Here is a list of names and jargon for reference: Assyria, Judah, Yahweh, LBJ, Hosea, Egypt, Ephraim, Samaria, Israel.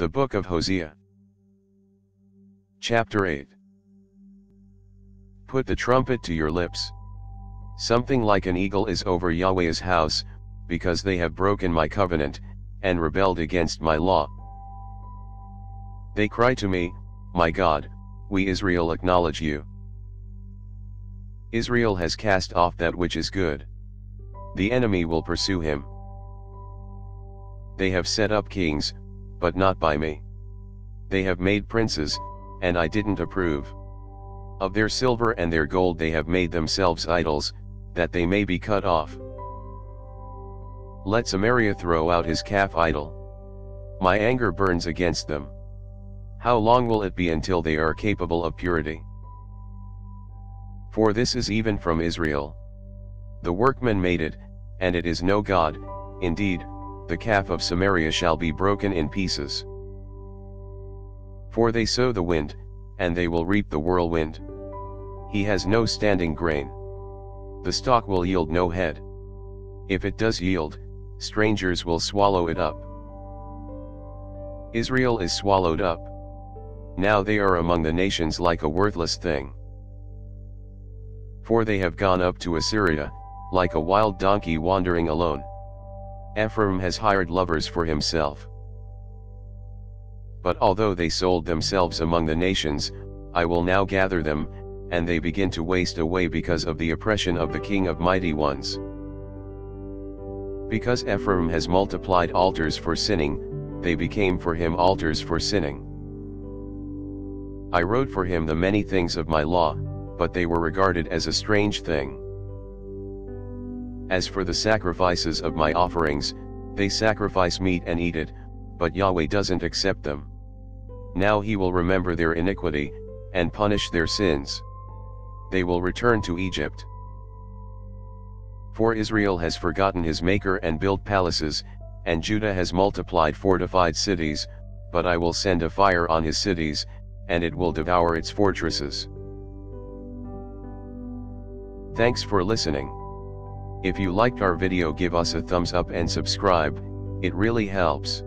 The Book of Hosea. Chapter 8. Put the trumpet to your lips. Something like an eagle is over Yahweh's house, because they have broken my covenant, and rebelled against my law. They cry to me, "My God, we Israel acknowledge you." Israel has cast off that which is good. The enemy will pursue him. They have set up kings, but not by me. They have made princes, and I didn't approve. Of their silver and their gold they have made themselves idols, that they may be cut off. Let Samaria throw out his calf idol. My anger burns against them. How long will it be until they are capable of purity? For this is even from Israel. The workman made it, and it is no God. Indeed, the calf of Samaria shall be broken in pieces. For they sow the wind, and they will reap the whirlwind. He has no standing grain. The stalk will yield no head. If it does yield, strangers will swallow it up. Israel is swallowed up. Now they are among the nations like a worthless thing. For they have gone up to Assyria, like a wild donkey wandering alone. Ephraim has hired lovers for himself. But although they sold themselves among the nations, I will now gather them, and they begin to waste away because of the oppression of the king of mighty ones. Because Ephraim has multiplied altars for sinning, they became for him altars for sinning. I wrote for him the many things of my law, but they were regarded as a strange thing. As for the sacrifices of my offerings, they sacrifice meat and eat it, but Yahweh doesn't accept them. Now he will remember their iniquity, and punish their sins. They will return to Egypt. For Israel has forgotten his maker and built palaces, and Judah has multiplied fortified cities, but I will send a fire on his cities, and it will devour its fortresses. Thanks for listening. If you liked our video, give us a thumbs up and subscribe, it really helps.